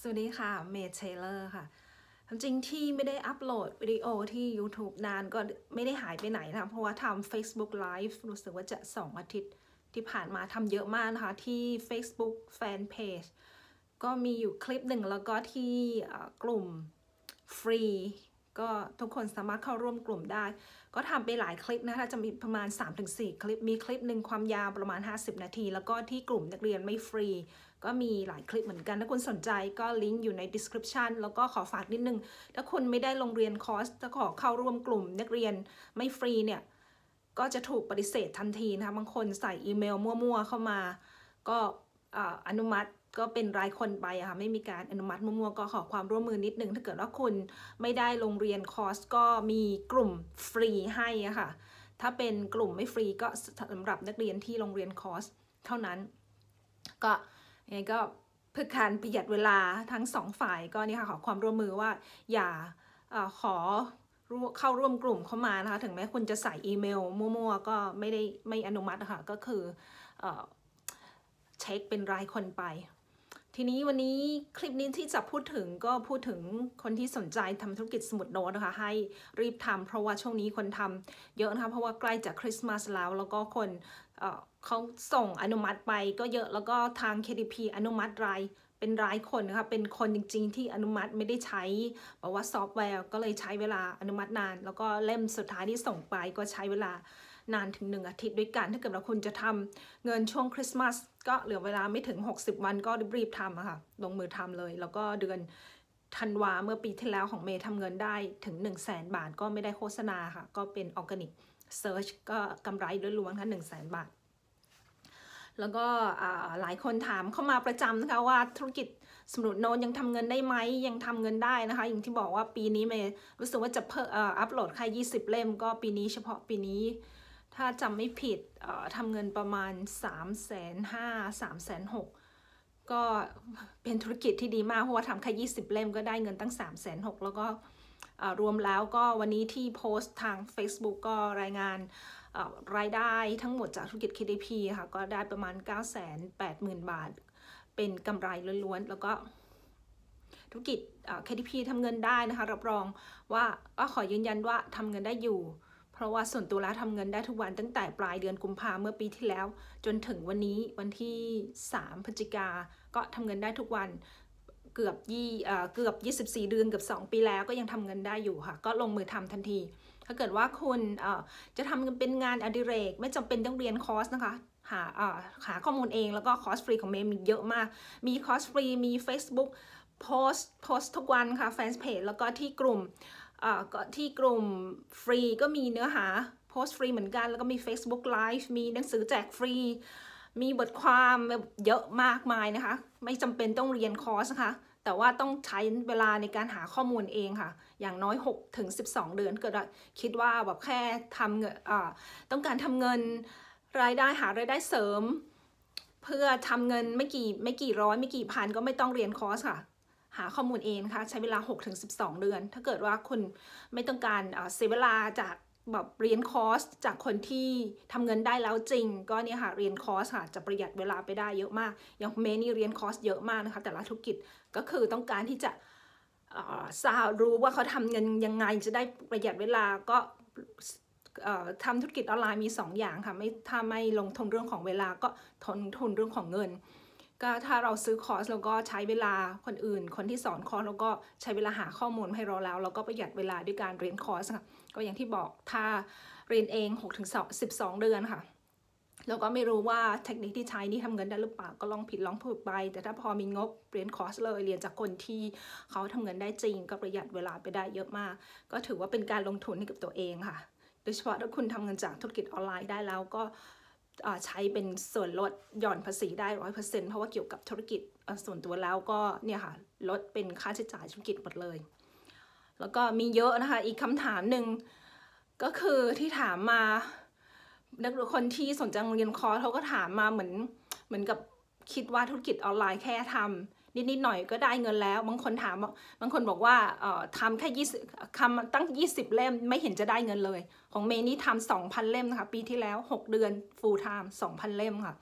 สวัสดีค่ะเมย์เชลเลอร์ค่ะจริงที่ไม่ได้อัปโหลดวิดีโอที่ YouTube นานก็ไม่ได้หายไปไหนนะเพราะว่าทำ Facebook Live รู้สึกว่าจะ2 อาทิตย์ที่ผ่านมาทำเยอะมากนะคะที่ Facebook Fanpage ก็มีอยู่คลิปหนึ่งแล้วก็ที่กลุ่มฟรีก็ทุกคนสามารถเข้าร่วมกลุ่มได้ก็ทำไปหลายคลิปนะคะจะมีประมาณ 3-4 คลิปมีคลิปหนึ่งความยาวประมาณ50นาทีแล้วก็ที่กลุ่มนักเรียนไม่ฟรีก็มีหลายคลิปเหมือนกันถ้าคุณสนใจก็ลิงก์อยู่ใน description แล้วก็ขอฝากนิดนึงถ้าคุณไม่ได้ลงเรียนคอร์สจะขอเข้าร่วมกลุ่มนักเรียนไม่ฟรีเนี่ยก็จะถูกปฏิเสธทันทีนะคะบางคนใส่อีเมลมั่วๆเข้ามาก็อนุมัติก็เป็นรายคนไปค่ะไม่มีการอนุมัติมั่วๆก็ขอความร่วมมือนิดนึงถ้าเกิดว่าคุณไม่ได้ลงเรียนคอร์สก็มีกลุ่มฟรีให้ค่ะถ้าเป็นกลุ่มไม่ฟรีก็สำหรับนักเรียนที่ลงเรียนคอร์สเท่านั้นก็ยังไงก็เพื่อการประหยัดเวลาทั้ง2ฝ่ายก็นี่ค่ะขอความร่วมมือว่าอย่าขอเข้าร่วมกลุ่มเข้ามานะคะถึงแม้คุณจะใส่อีเมลมั่วๆก็ไม่อนุมัติค่ะก็คือเช็คเป็นรายคนไปทีนี้วันนี้คลิปนี้ที่จะพูดถึงก็พูดถึงคนที่สนใจทำธุรกิจสมุดโน้ตนะคะให้รีบทำเพราะว่าช่วงนี้คนทำเยอะนะคะเพราะว่าใกล้จะคริสต์มาสแล้วแล้วก็คนเขาส่งอนุมัติไปก็เยอะแล้วก็ทาง KDP อนุมัติเป็นรายคนนะคะเป็นคนจริงๆที่อนุมัติไม่ได้ใช้บอกว่าซอฟต์แวร์ก็เลยใช้เวลาอนุมัตินานแล้วก็เล่มสุดท้ายที่ส่งไปก็ใช้เวลานานถึง1 อาทิตย์ด้วยกันถ้าเกิดว่าคุณจะทำเงินช่วงคริสต์มาสก็เหลือเวลาไม่ถึง60วันก็รีบๆทำอะค่ะลงมือทำเลยแล้วก็เดือนธันวาเมื่อปีที่แล้วของเมย์ทำเงินได้ถึง 100,000 บาทก็ไม่ได้โฆษณาค่ะก็เป็นออร์แกนิกเซิร์ชก็กำไรล้วนๆค่ะ 100,000 บาทแล้วก็หลายคนถามเข้ามาประจำนะคะว่าธุรกิจสมุดโน้ตยังทำเงินได้ไหมยังทำเงินได้นะคะอย่างที่บอกว่าปีนี้เมย์รู้สึกว่าจะเพิ่มอัปโหลดแค่20 เล่มก็ปีนี้เฉพาะปีนี้ถ้าจำไม่ผิดทำเงินประมาณ 350,000-360,000 ก็เป็นธุรกิจที่ดีมากเพราะว่าทำแค่20 เล่มก็ได้เงินตั้ง 360,000 แล้วก็รวมแล้วก็วันนี้ที่โพสต์ทาง Facebook ก็รายงานรายได้ทั้งหมดจากธุรกิจ KDP ค่ะก็ได้ประมาณ 980,000 บาทเป็นกำไรล้วนๆแล้วก็ธุรกิจ KDP ทำเงินได้นะคะรับรองว่าก็ขอยืนยันว่าทำเงินได้อยู่เพราะว่าส่วนตัวแล้วทำเงินได้ทุกวันตั้งแต่ปลายเดือนกุมภาพันธ์เมื่อปีที่แล้วจนถึงวันนี้วันที่3พฤศจิกาก็ทำเงินได้ทุกวันเกือบ24เดือนเกือบ2ปีแล้วก็ยังทำเงินได้อยู่ค่ะก็ลงมือทำทันทีถ้าเกิดว่าคุณจะทำเป็นงานอดิเรกไม่จำเป็นต้องเรียนคอร์สนะคะหาข้อมูลเองแล้วก็คอร์สฟรีของเมย์มีเยอะมากมีคอร์สฟรีมี Facebook โพสต์ทุกวันค่ะแฟนเพจแล้วก็ที่กลุ่มฟรีก็มีเนื้อหาโพสต์ฟรีเหมือนกันแล้วก็มี Facebook Live มีหนังสือแจกฟรีมีบทความเยอะมากมายนะคะไม่จำเป็นต้องเรียนคอร์สนะคะแต่ว่าต้องใช้เวลาในการหาข้อมูลเองค่ะอย่างน้อย 6-12 เดือนเกิดคิดว่าแบบแค่ทำเงินต้องการทำเงินรายได้หารายได้เสริมเพื่อทำเงินไม่กี่ร้อยไม่กี่พันก็ไม่ต้องเรียนคอร์สค่ะหาข้อมูลเองค่ะใช้เวลา 6-12 เดือนถ้าเกิดว่าคุณไม่ต้องการเสียเวลาจากแบบเรียนคอร์สจากคนที่ทำเงินได้แล้วจริงก็เนี่ยค่ะเรียนคอร์สค่ะจะประหยัดเวลาไปได้เยอะมากอย่างเมนี่เรียนคอร์สเยอะมากนะคะแต่ละธุรกิจก็คือต้องการที่จะรู้ว่าเขาทำเงินยังไงจะได้ประหยัดเวลาก็ทำธุรกิจออนไลน์มี2 อย่างค่ะถ้าไม่ลงทุนเรื่องของเวลาก็ลงทุนเรื่องของเงินก็ถ้าเราซื้อคอร์สแล้วก็ใช้เวลาคนอื่นคนที่สอนคอร์สแล้วก็ใช้เวลาหาข้อมูลให้เราแล้วเราก็ประหยัดเวลาด้วยการเรียนคอร์สค่ะก็อย่างที่บอกถ้าเรียนเอง 6-12 เดือนค่ะแล้วก็ไม่รู้ว่าเทคนิคที่ใช้นี่ทำเงินได้หรือเปล่าก็ลองผิดลองถูกไปแต่ถ้าพอมีงบเรียนคอร์สเลยเรียนจากคนที่เขาทำเงินได้จริงก็ประหยัดเวลาไปได้เยอะมากก็ถือว่าเป็นการลงทุนให้กับตัวเองค่ะโดยเฉพาะถ้าคุณทำเงินจากธุรกิจออนไลน์ได้แล้วก็ใช้เป็นส่วนลดหย่อนภาษีได้ 100% เพราะว่าเกี่ยวกับธุรกิจส่วนตัวแล้วก็เนี่ยค่ะลดเป็นค่าใช้จ่ายธุรกิจหมดเลยแล้วก็มีเยอะนะคะอีกคำถามหนึ่งก็คือที่ถามมานักเรียนคนที่สนใจเรียนคอร์สเขาก็ถามมาเหมือนกับคิดว่าธุรกิจออนไลน์แค่ทำนิดๆหน่อยก็ได้เงินแล้วบางคนถามบางคนบอกว่าทำแค่20เล่มไม่เห็นจะได้เงินเลยของเมนี่ทำ 2,000 เล่มนะคะปีที่แล้ว6 เดือน full time 2,000 เล่มค่ะ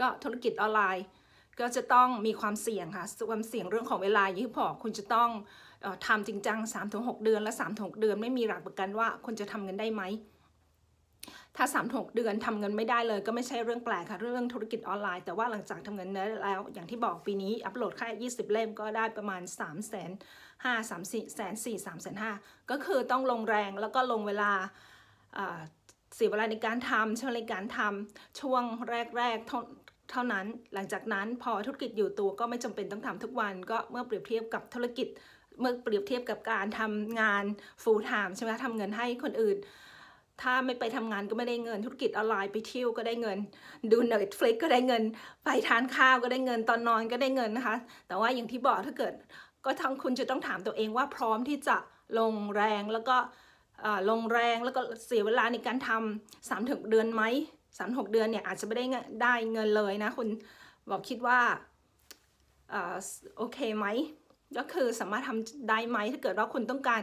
ก็ธุรกิจออนไลน์ ก็จะต้องมีความเสี่ยงค่ะความเสี่ยงเรื่องของเวลาอย่างที่บอกคุณจะต้องทำจริงจัง 3-6 เดือนและ3-6 เดือนไม่มีหลักประกันว่าคุณจะทำเงินได้ไหมถ้า 3-6 เดือนทำเงินไม่ได้เลยก็ไม่ใช่เรื่องแปลกค่ะเรื่องธุรกิจออนไลน์แต่ว่าหลังจากทำเงินได้แล้วอย่างที่บอกปีนี้อัปโหลดแค่20เล่มก็ได้ประมาณ 3,400,000-3,500,000 ก็คือต้องลงแรงแล้วก็ลงเวลาเสียเวลาในการทำช่วงแรกๆเท่านั้นหลังจากนั้นพอธุรกิจอยู่ตัวก็ไม่จำเป็นต้องทำทุกวันก็เมื่อเปรียบเทียบกับการทำงาน full time ใช่ไหมทำเงินให้คนอื่นถ้าไม่ไปทำงานก็ไม่ได้เงินธุรกิจออนไลน์ไปเที่ยวก็ได้เงินดู Netflix ก็ได้เงินไปทานข้าวก็ได้เงินตอนนอนก็ได้เงินนะคะแต่ว่าอย่างที่บอกถ้าเกิดก็ทั้งคุณจะต้องถามตัวเองว่าพร้อมที่จะลงแรงแล้วก็เสียเวลาในการทำ3-6เดือนไหม3-6 เดือนเนี่ยอาจจะไม่ได้เงินเลยนะคุณบอกคิดว่าโอเคไหมก็คือสามารถทำได้ไหมถ้าเกิดว่าคุณต้องการ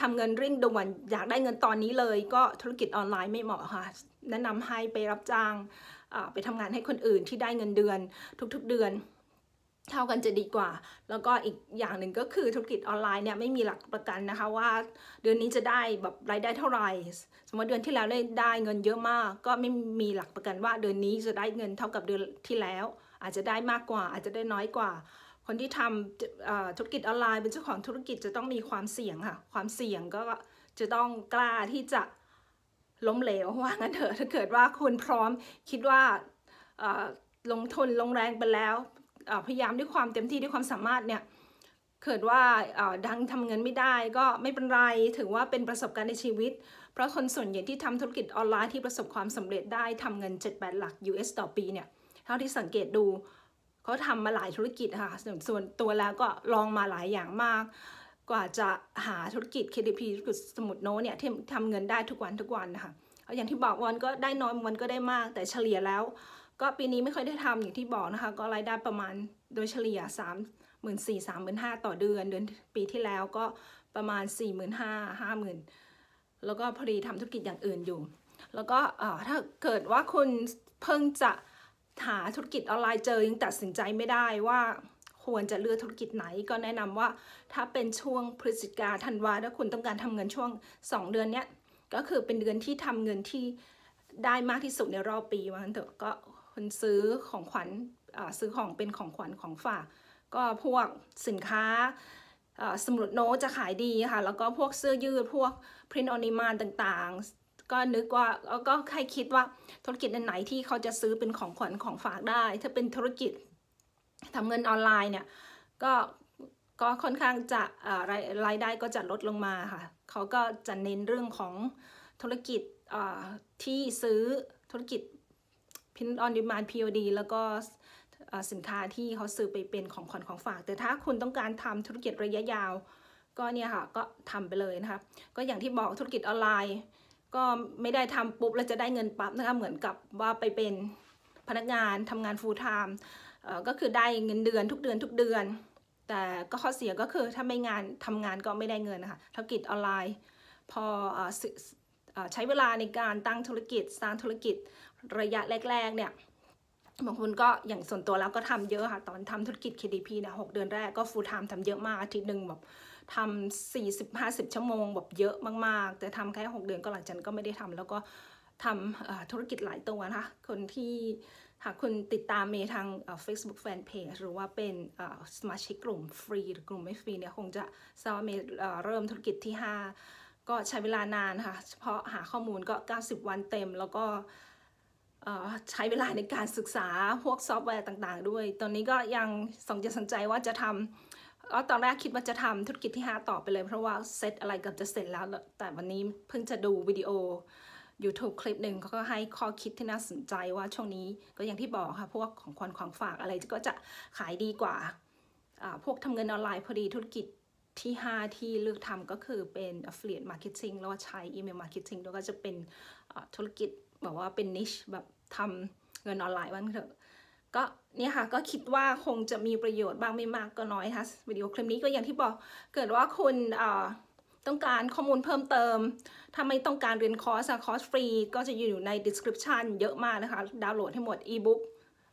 ทำเงินเร่งด่วนอยากได้เงินตอนนี้เลยก็ธุรกิจออนไลน์ไม่เหมาะค่ะแนะนำให้ไปรับจ้างไปทำงานให้คนอื่นที่ได้เงินเดือนทุกๆเดือนเท่ากันจะดีกว่าแล้วก็อีกอย่างหนึ่งก็คือธุรกิจออนไลน์เนี่ยไม่มีหลักประกันนะคะว่าเดือนนี้จะได้แบบรายได้เท่าไหร่สมมติเดือนที่แล้วได้เงินเยอะมากก็ไม่มีหลักประกันว่าเดือนนี้จะได้เงินเท่ากับเดือนที่แล้วอาจจะได้มากกว่าอาจจะได้น้อยกว่าคนที่ทำธุรกิจออนไลน์เป็นเจ้าของธุรกิจจะต้องมีความเสี่ยงค่ะความเสี่ยงก็จะต้องกล้าที่จะล้มเหลวว่างั้นเถอะถ้าเกิดว่าคุณพร้อมคิดว่าลงทุนลงแรงไปแล้วพยายามด้วยความเต็มที่ด้วยความสามารถเนี่ยเกิดว่าดังทำเงินไม่ได้ก็ไม่เป็นไรถือว่าเป็นประสบการณ์ในชีวิตเพราะคนส่วนใหญ่ที่ทำธุรกิจออนไลน์ที่ประสบความสำเร็จได้ทำเงิน 7-8 หลัก US ต่อปีเนี่ยเท่าที่สังเกตดูเขาทำมาหลายธุรกิจค่ะส่วนตัวแล้วก็ลองมาหลายอย่างมากกว่าจะหาธุรกิจ KDP ธุรกิจสมุดโน้ตเนี่ยที่ทำเงินได้ทุกวันนะคะอย่างที่บอกวันก็ได้น้อยวันก็ได้มากแต่เฉลี่ยแล้วก็ปีนี้ไม่ค่อยได้ทำอย่างที่บอกนะคะก็รายได้ประมาณโดยเฉลี่ย 34,000-35,000 ต่อเดือนปีที่แล้วก็ประมาณ 45,000-50,000 แล้วก็พอดีทำธุรกิจอย่างอื่นอยู่แล้วก็ถ้าเกิดว่าคุณเพิ่งจะหาธุรกิจออนไลน์เจอยังตัดสินใจไม่ได้ว่าควรจะเลือกธุรกิจไหนก็แนะนำว่าถ้าเป็นช่วงพฤศจิกาธันวาถ้าคุณต้องการทำเงินช่วง2เดือนเนี้ยก็คือเป็นเดือนที่ทำเงินที่ได้มากที่สุดในรอบปีว่างั้นเถอะก็คุณซื้อของขวัญซื้อของเป็นของขวัญของฝากก็พวกสินค้าสมุดโน้ตจะขายดีค่ะแล้วก็พวกเสื้อยืดพวก print on demand ต่างๆก็นึกว่าก็ใครคิดว่าธุรกิจไหนที่เขาจะซื้อเป็นของขวัญของฝากได้ถ้าเป็นธุรกิจทำเงินออนไลน์เนี่ยก็ค่อนข้างจะรายได้ก็จะลดลงมาค่ะเขาก็จะเน้นเรื่องของธุรกิจที่ซื้อธุรกิจprint on demand POD แล้วก็สินค้าที่เขาซื้อไปเป็นของขวัญของฝากแต่ถ้าคุณต้องการทำธุรกิจระยะยาวก็เนี่ยค่ะก็ทำไปเลยนะคะก็อย่างที่บอกธุรกิจออนไลน์ก็ไม่ได้ทำปุ๊บแล้วจะได้เงินปั๊บนะคะเหมือนกับว่าไปเป็นพนักงานทำงาน full time ก็คือได้เงินเดือนทุกเดือนแต่ก็ข้อเสียก็คือถ้าไม่ทำงานก็ไม่ได้เงินนะคะธุรกิจออนไลน์พอใช้เวลาในการตั้งธุรกิจสร้างธุรกิจระยะแรกๆเนี่ยบางคนก็อย่างส่วนตัวแล้วก็ทำเยอะค่ะตอนทำธุรกิจ KDP นะ6เดือนแรกก็ full time ทำเยอะมากอาทิตย์หนึ่งแบบทำ 40-50 ชั่วโมงแบบเยอะมากๆแต่ทำแค่6เดือนก็หลังจากนั้นก็ไม่ได้ทำแล้วก็ทำธุรกิจหลายตัวนะคะคนที่หากคุณติดตามเมทาง Facebook Fanpage หรือว่าเป็นสมาชิกกลุ่มฟรีหรือกลุ่มไม่ฟรีเนี่ยคงจะทราบว่าเมเริ่มธุรกิจที่5ก็ใช้เวลานานค่ะเฉพาะหาข้อมูลก็90วันเต็มแล้วก็ใช้เวลาในการศึกษาพวกซอฟต์แวร์ต่างๆด้วยตอนนี้ก็ยังสนใจว่าจะทำตอนแรกคิดว่าจะทำธุรกิจที่5ต่อไปเลยเพราะว่าเซตอะไรกับจะเสร็จแล้วแต่วันนี้เพิ่งจะดูวิดีโอ YouTube คลิปหนึ่งเขาก็ให้ข้อคิดที่น่าสนใจว่าช่วงนี้ก็อย่างที่บอกค่ะพวกของขวัญของฝากอะไรก็จะขายดีกว่าพวกทำเงินออนไลน์พอดีธุรกิจที่5ที่เลือกทำก็คือเป็น affiliate marketing แล้วก็ใช้ email marketing แล้วก็จะเป็นธุรกิจบอกว่าเป็นนิชแบบทำเงินออนไลน์บ้างเถอะก็เนี่ยค่ะก็คิดว่าคงจะมีประโยชน์บ้างไม่มากก็น้อยค่ะวิดีโอคลิปนี้ก็อย่างที่บอกเกิดว่าคุณต้องการข้อมูลเพิ่มเติมถ้าไม่ต้องการเรียนคอร์สฟรีก็จะอยู่ใน description เยอะมากนะคะดาวน์โหลดให้หมด e-book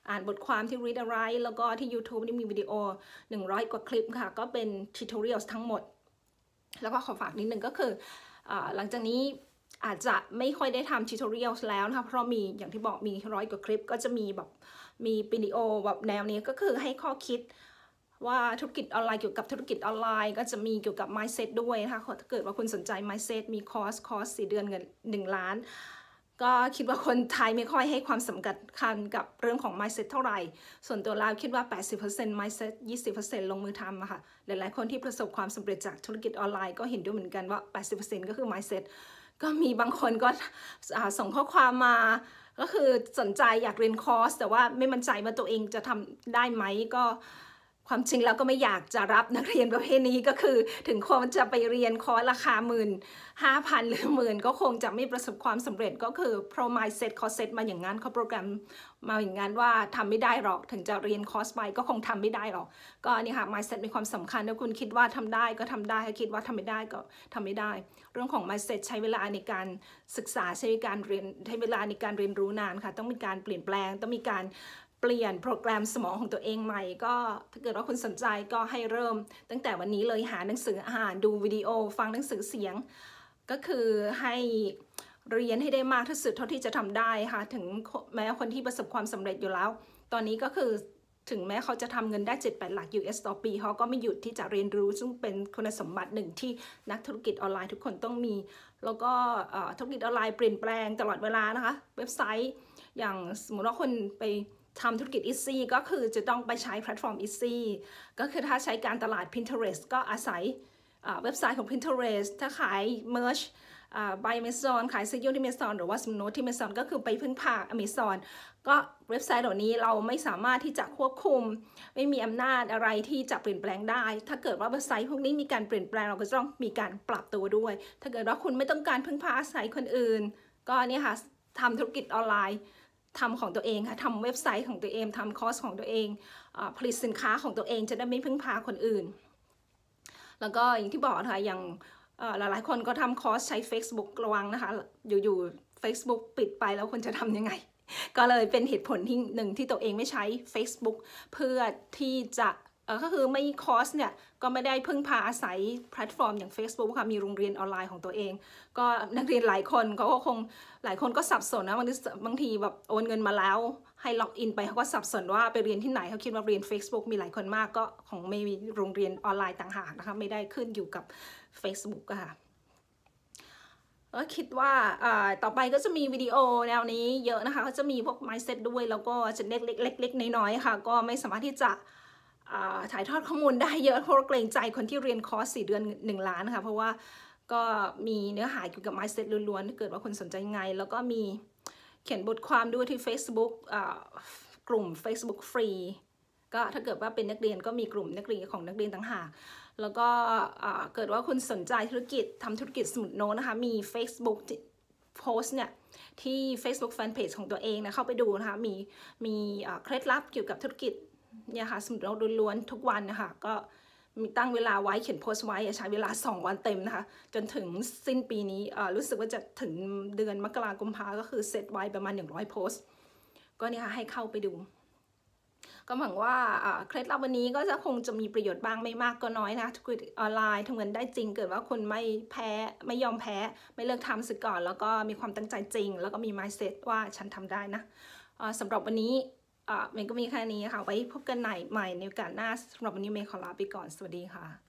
อ่านบทความที่ Read Alike แล้วก็ที่ YouTube นี่มีวิดีโอ100 กว่าคลิปค่ะก็เป็น Tutorials ทั้งหมดแล้วก็ขอฝากนิดนึงก็คือหลังจากนี้อาจจะไม่ค่อยได้ทำ Tutorials แล้วนะคะเพราะมีอย่างที่บอกมี100 กว่าคลิปก็จะมีแบบมีวิดีโอแบบแนวนี้ก็คือให้ข้อคิดว่าธุรกิจออนไลน์เกี่ยวกับธุรกิจออนไลน์ก็จะมีเกี่ยวกับ mindset ด้วยนะคะถ้าเกิดว่าคุณสนใจ mindset มีคอร์ส4 เดือนเงิน1 ล้านก็คิดว่าคนไทยไม่ค่อยให้ความสำคัญกับเรื่องของ mindset เท่าไหร่ส่วนตัวเราคิดว่า 80% mindset 20% ลงมือทำค่ะหลายๆคนที่ประสบความสำเร็จจากธุรกิจออนไลน์ก็เห็นด้วยเหมือนกันว่า 80% ก็คือ mindset ก็มีบางคนก็ส่งข้อความมาก็คือสนใจอยากเรียนคอร์สแต่ว่าไม่มั่นใจว่าตัวเองจะทำได้ไหมก็ความจริงแล้วก็ไม่อยากจะรับนักเรียนประเภทนี้ก็คือถึงคนจะไปเรียนคอร์สราคา 15,000 หรือ10,000ก็คงจะไม่ประสบความสำเร็จก็คือเพราะ mindset เขาเซตมาอย่างนั้นเขาโปรแกรมมาอย่างนั้นว่าทำไม่ได้หรอกถึงจะเรียนคอร์สไปก็คงทำไม่ได้หรอกก็นี่ค่ะ mindset มีความสำคัญถ้าคุณคิดว่าทำได้ก็ทำได้ถ้าคิดว่าทำไม่ได้ก็ทำไม่ได้เรื่องของ mindset ใช้เวลาในการศึกษาใช้การเรียนใช้เวลาในการเรียนรู้นานค่ะต้องมีการเปลี่ยนแปลงต้องมีการเปลี่ยนโปรแกรมสมองของตัวเองใหม่ก็ถ้าเกิดว่าคุณสนใจก็ให้เริ่มตั้งแต่วันนี้เลยหาหนังสืออ่านดูวิดีโอฟังหนังสือเสียงก็คือให้เรียนให้ได้มากที่สุดเท่าที่จะทำได้ค่ะถึงแม้คนที่ประสบความสำเร็จอยู่แล้วตอนนี้ก็คือถึงแม้เขาจะทำเงินได้ 7-8 หลัก US ต่อปีเขาก็ไม่หยุดที่จะเรียนรู้ซึ่งเป็นคุณสมบัติหนึ่งที่นักธุรกิจออนไลน์ทุกคนต้องมีแล้วก็ธุรกิจออนไลน์เปลี่ยนแปลงตลอดเวลานะคะเว็บไซต์อย่างสมมติว่าคนไปทำธุรกิจ Easy ก็คือจะต้องไปใช้แพลตฟอร์ม Easy ก็คือถ้าใช้การตลาด Pinterest ก็อาศัยเว็บไซต์ของ Pinterest ถ้าขาย Merch by Amazon ขายเสื้อยืดที่ Amazon หรือว่าสโนว์ที่ Amazon ก็คือไปพึ่งพา Amazon ก็เว็บไซต์เหล่านี้เราไม่สามารถที่จะควบคุมไม่มีอำนาจอะไรที่จะเปลี่ยนแปลงได้ถ้าเกิดว่าเว็บไซต์พวกนี้มีการเปลี่ยนแปลงเราก็ต้องมีการปรับตัวด้วยถ้าเกิดว่าคุณไม่ต้องการพึ่งพาอาศัยคนอื่นก็เนี่ยค่ะทำธุรกิจออนไลน์ทำของตัวเองค่ะทำเว็บไซต์ของตัวเองทำคอร์สของตัวเองผลิตสินค้าของตัวเองจะได้ไม่พึ่งพาคนอื่นแล้วก็อย่างที่บอกค่ะอย่างหลายๆคนก็ทำคอร์สใช้ Facebook ระวังนะคะอยู่ๆ Facebook ปิดไปแล้วคนจะทำยังไง ก็เลยเป็นเหตุผลที่หนึ่งที่ตัวเองไม่ใช้ Facebook เพื่อที่จะก็คือไม่คอร์สเนี่ยก็ไม่ได้พึ่งพาอาศัยแพลตฟอร์มอย่าง Facebook ค่ะมีโรงเรียนออนไลน์ของตัวเองก็นักเรียนหลายคนเขาก็คงหลายคนก็สับสนนะบางทีแบบโอนเงินมาแล้วให้ล็อกอินไปเขาก็สับสนว่าไปเรียนที่ไหนเขาคิดว่าเรียน Facebook มีหลายคนมากก็ของไม่มีโรงเรียนออนไลน์ต่างหากนะคะไม่ได้ขึ้นอยู่กับ Facebook ค่ะก็คิดว่าต่อไปก็จะมีวิดีโอแนวนี้เยอะนะคะก็จะมีพวก mindset ด้วยแล้วก็จะเล็กๆน้อยๆค่ะก็ไม่สามารถที่จะถ่ายทอดข้อมูลได้เยอะเพราะเกรงใจคนที่เรียนคอร์ส4 เดือน1 ล้านค่ะเพราะว่าก็มีเนื้อหาเกี่ยวกับ mindset ล้วนๆถ้าเกิดว่าคนสนใจยังไงแล้วก็มีเขียนบทความด้วยที่ Facebook กลุ่ม Facebook ฟรีก็ถ้าเกิดว่าเป็นนักเรียนก็มีกลุ่มนักเรียนของนักเรียนต่างหากแล้วก็เกิดว่าคุณสนใจธุรกิจทำธุรกิจสมุดโน้ตนะคะมี Facebook โพสต์เนี่ยที่ Facebook Fanpage ของตัวเองนะเข้าไปดูนะคะมีเคล็ดลับเกี่ยวกับธุรกิจเนี่ยค่ะสมุดโน้ตล้วนๆทุกวันนะคะก็มีตั้งเวลาไว้เขียนโพสต์ไว้ใช้เวลา2 วันเต็มนะคะจนถึงสิ้นปีนี้รู้สึกว่าจะถึงเดือนมกราคมกุมภาก็คือเสร็จไว้ประมาณ100 โพสต์ก็เนี่ยค่ะให้เข้าไปดูก็หวังว่าเคล็ดลับวันนี้ก็จะคงจะมีประโยชน์บ้างไม่มากก็น้อยนะธุรกิจออนไลน์ทำเงินได้จริงเกิดว่าคนไม่ยอมแพ้ไม่เลิกทำซะก่อนแล้วก็มีความตั้งใจจริงแล้วก็มี mindset ว่าฉันทำได้นะสำหรับวันนี้เมย์ก็มีแค่นี้ค่ะไว้พบกันใหม่ในโอกาสหน้าสำหรับวันนี้เมย์ขอลาไปก่อนสวัสดีค่ะ